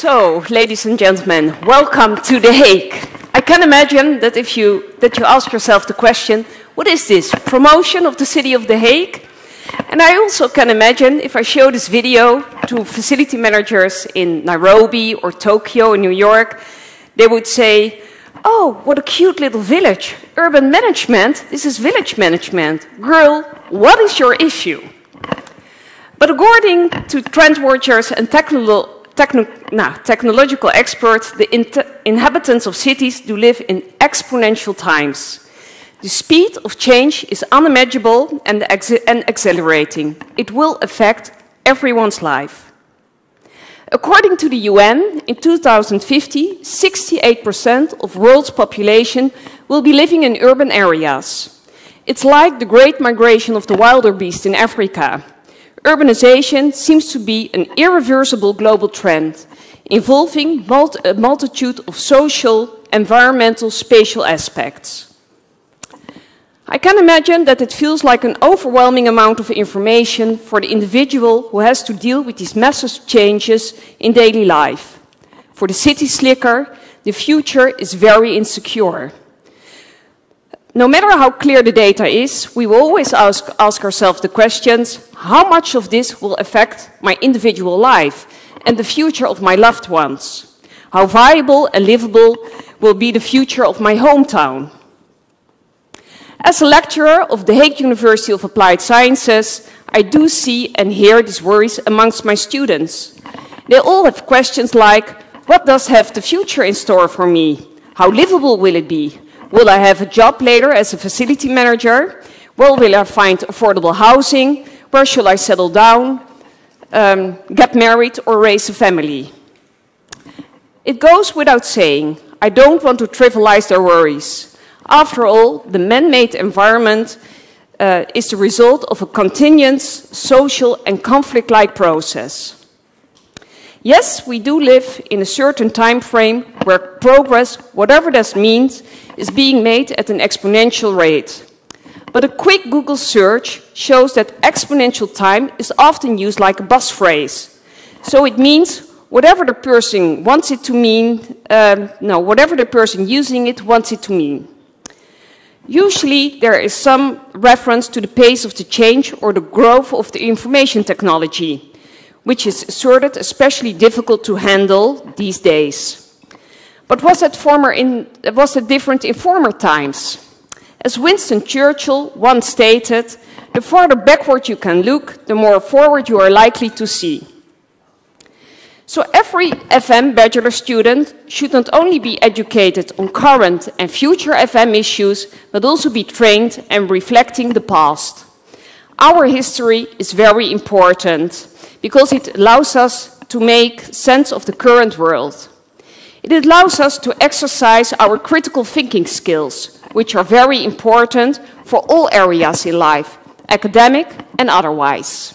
So, ladies and gentlemen, welcome to The Hague. I can imagine that if you ask yourself the question, what is this, promotion of the city of The Hague? And I also can imagine if I show this video to facility managers in Nairobi or Tokyo or New York, they would say, oh, what a cute little village. Urban management, this is village management. Girl, what is your issue? But according to trend watchers and technological experts, the inhabitants of cities do live in exponential times. The speed of change is unimaginable and accelerating. It will affect everyone's life. According to the UN, in 2050, 68% of world's population will be living in urban areas. It's like the great migration of the wilder beasts in Africa. Urbanization seems to be an irreversible global trend, involving a multitude of social, environmental, spatial aspects. I can imagine that it feels like an overwhelming amount of information for the individual who has to deal with these massive changes in daily life. For the city slicker, the future is very insecure. No matter how clear the data is, we will always ask ourselves the questions, how much of this will affect my individual life and the future of my loved ones? How viable and livable will be the future of my hometown? As a lecturer of The Hague University of Applied Sciences, I do see and hear these worries amongst my students. They all have questions like, what does have the future in store for me? How livable will it be? Will I have a job later as a facility manager? Where will I find affordable housing? Where shall I settle down, get married, or raise a family? It goes without saying, I don't want to trivialize their worries. After all, the man-made environment is the result of a continuous, social, and conflict-like process. Yes, we do live in a certain time frame where progress, whatever that means, is being made at an exponential rate. But a quick Google search shows that exponential time is often used like a buzz phrase. So it means whatever the person wants it to mean, whatever the person using it wants it to mean. Usually there is some reference to the pace of the change or the growth of the information technology, which is asserted especially difficult to handle these days. But was that different in former times? As Winston Churchill once stated, the farther backward you can look, the more forward you are likely to see. So every FM bachelor student should not only be educated on current and future FM issues, but also be trained and reflecting the past. Our history is very important, because it allows us to make sense of the current world. It allows us to exercise our critical thinking skills, which are very important for all areas in life, academic and otherwise.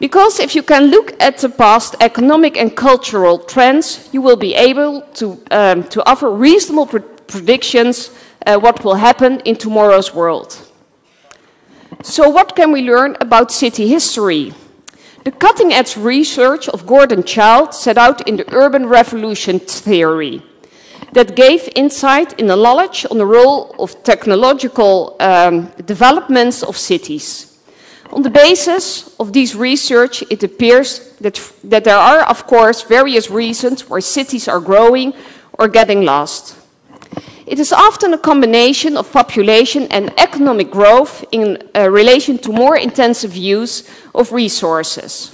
Because if you can look at the past economic and cultural trends, you will be able to offer reasonable predictions what will happen in tomorrow's world. So what can we learn about city history? The cutting-edge research of Gordon Child set out in the urban revolution theory that gave insight in the knowledge on the role of technological developments of cities. On the basis of this research, it appears that there are, of course, various reasons why cities are growing or getting lost. It is often a combination of population and economic growth in relation to more intensive use of resources.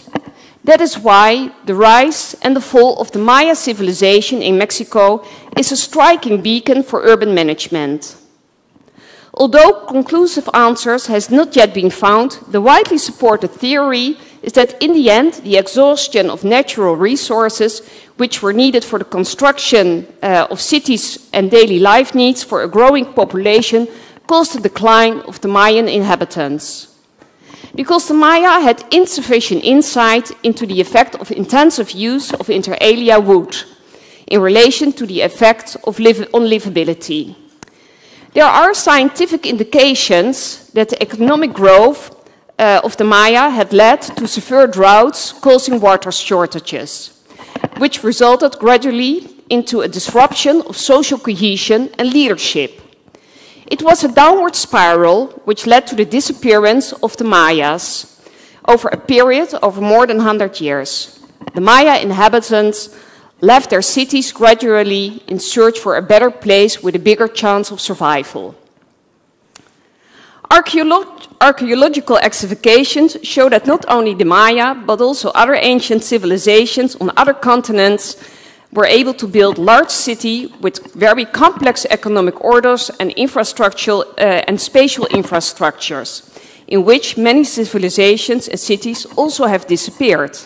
That is why the rise and the fall of the Maya civilization in Mexico is a striking beacon for urban management. Although conclusive answers has not yet been found, the widely supported theory is that in the end, the exhaustion of natural resources which were needed for the construction of cities and daily life needs for a growing population caused the decline of the Mayan inhabitants. Because the Maya had insufficient insight into the effect of intensive use of inter alia wood in relation to the effect of on livability. There are scientific indications that the economic growth of the Maya had led to severe droughts causing water shortages, which resulted gradually into a disruption of social cohesion and leadership. It was a downward spiral which led to the disappearance of the Mayas over a period of more than 100 years. The Maya inhabitants left their cities gradually in search for a better place with a bigger chance of survival. Archaeological excavations show that not only the Maya, but also other ancient civilizations on other continents were able to build large cities with very complex economic orders and infrastructural and spatial infrastructures, in which many civilizations and cities also have disappeared.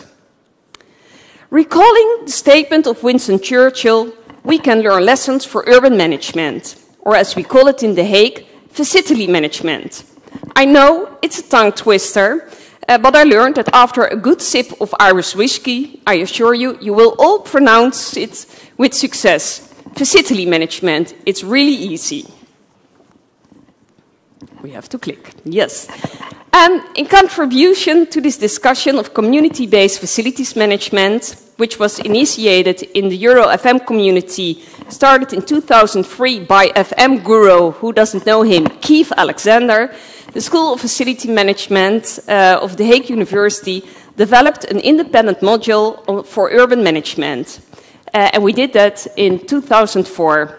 Recalling the statement of Winston Churchill, we can learn lessons for urban management, or as we call it in The Hague, facility management. I know it's a tongue twister, but I learned that after a good sip of Irish whiskey, I assure you, you will all pronounce it with success. Facility management, it's really easy. We have to click, yes. In contribution to this discussion of community-based facilities management, which was initiated in the EuroFM community, started in 2003 by FM guru, who doesn't know him, Keith Alexander, the School of Facility Management of The Hague University developed an independent module for urban management. And we did that in 2004.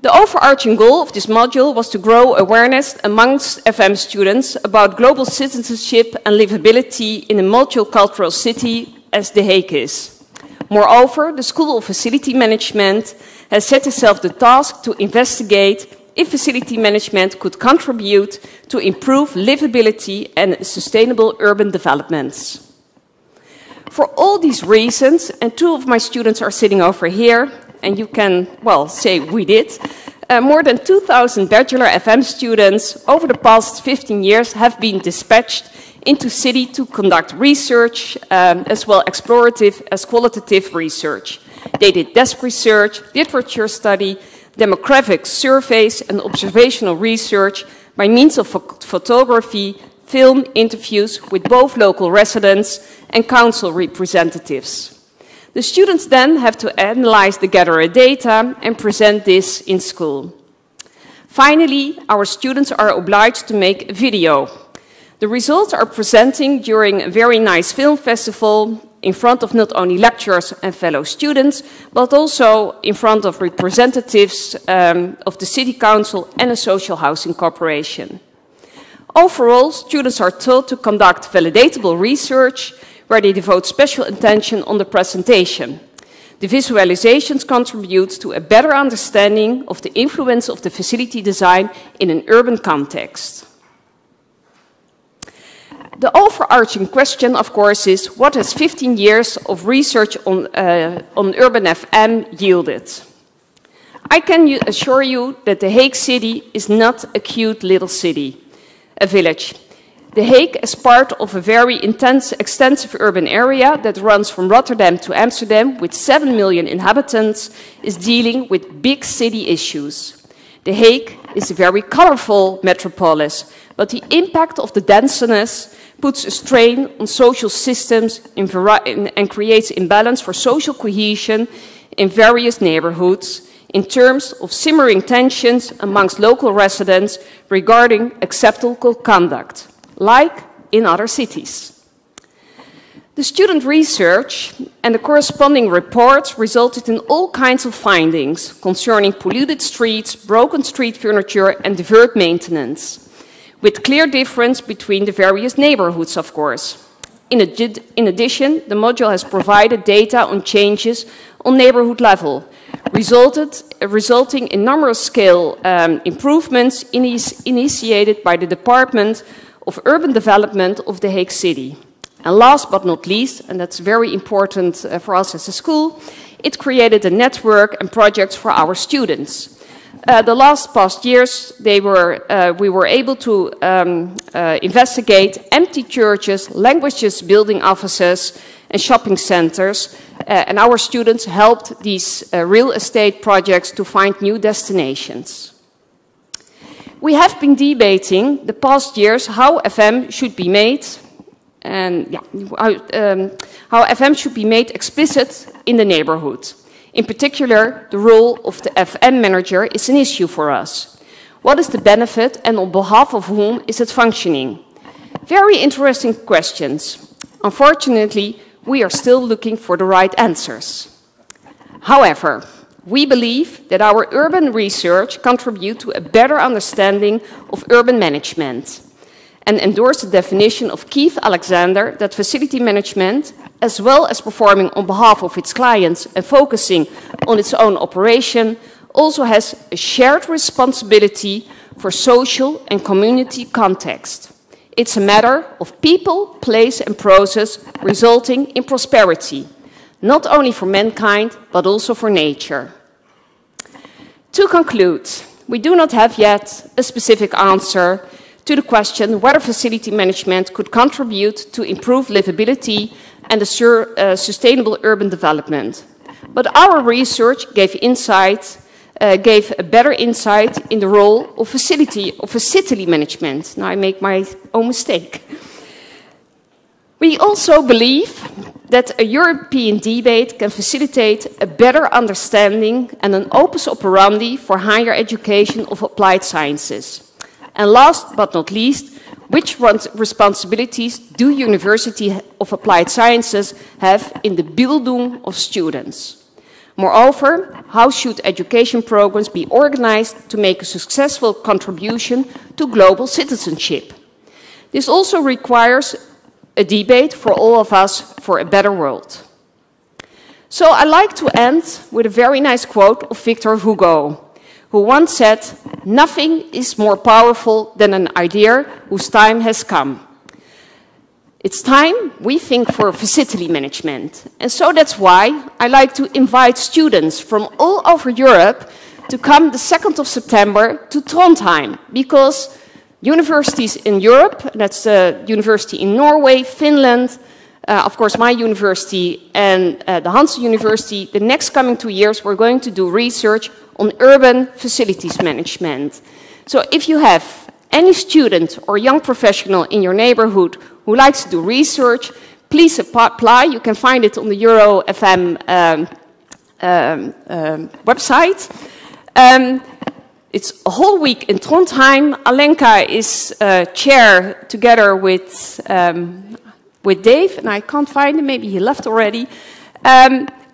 The overarching goal of this module was to grow awareness amongst FM students about global citizenship and livability in a multicultural city as The Hague is. Moreover, the School of Facility Management has set itself the task to investigate if facility management could contribute to improve livability and sustainable urban developments. For all these reasons, and two of my students are sitting over here, and you can, well, say we did. More than 2,000 Bachelor FM students over the past 15 years have been dispatched into city to conduct research, as well explorative as qualitative research. They did desk research, literature study, demographic surveys, and observational research by means of photography, film interviews with both local residents and council representatives. The students then have to analyze the gathered data and present this in school. Finally, our students are obliged to make a video. The results are presented during a very nice film festival in front of not only lecturers and fellow students, but also in front of representatives of the city council and a social housing corporation. Overall, students are taught to conduct validatable research where they devote special attention on the presentation. The visualizations contribute to a better understanding of the influence of the facility design in an urban context. The overarching question, of course, is what has 15 years of research on Urban FM yielded? I can assure you that The Hague City is not a cute little city, a village. The Hague is part of a very extensive urban area that runs from Rotterdam to Amsterdam with 7 million inhabitants, is dealing with big city issues. The Hague is a very colorful metropolis, but the impact of the denseness puts a strain on social systems and creates imbalance for social cohesion in various neighborhoods, in terms of simmering tensions amongst local residents regarding acceptable conduct, like in other cities. The student research and the corresponding reports resulted in all kinds of findings concerning polluted streets, broken street furniture, and divert maintenance, with clear difference between the various neighborhoods, of course. In addition, the module has provided data on changes on neighborhood level, resulting in numerous scale improvements initiated by the Department of Urban Development of The Hague City. And last but not least, and that's very important for us as a school, it created a network and projects for our students. The past years, we were able to investigate empty churches, languages, building offices, and shopping centers. And our students helped these real estate projects to find new destinations. We have been debating the past years how FM should be made, and yeah, how FM should be made explicit in the neighborhood. In particular, the role of the FM manager is an issue for us. What is the benefit and on behalf of whom is it functioning? Very interesting questions. Unfortunately, we are still looking for the right answers. However, we believe that our urban research contributes to a better understanding of urban management and endorse the definition of Keith Alexander that facility management, as well as performing on behalf of its clients and focusing on its own operation, also has a shared responsibility for social and community context. It's a matter of people, place and process resulting in prosperity, not only for mankind, but also for nature. To conclude, we do not have yet a specific answer to the question whether facility management could contribute to improved livability and a sustainable urban development. But our research gave a better insight in the role of facility management. Now I make my own mistake. We also believe that a European debate can facilitate a better understanding and an opus operandi for higher education of applied sciences. And last but not least, which responsibilities do University of Applied Sciences have in the Bildung of students? Moreover, how should education programs be organized to make a successful contribution to global citizenship? This also requires a debate for all of us for a better world. So I'd like to end with a very nice quote of Victor Hugo, who once said, "Nothing is more powerful than an idea whose time has come." It's time we think for facility management. And so that's why I like to invite students from all over Europe to come the 2nd of September to Trondheim, because universities in Europe, that's the university in Norway, Finland, of course, my university and the Hanse University, the next coming 2 years, we're going to do research on urban facilities management. So if you have any student or young professional in your neighborhood who likes to do research, please apply. You can find it on the EuroFM website. It's a whole week in Trondheim. Alenka is chair together with Dave, and I can't find him, maybe he left already.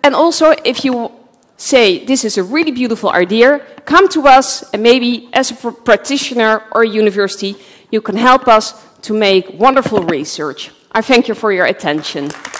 And also, if you say, this is a really beautiful idea, come to us, and maybe as a practitioner or a university, you can help us to make wonderful research. I thank you for your attention.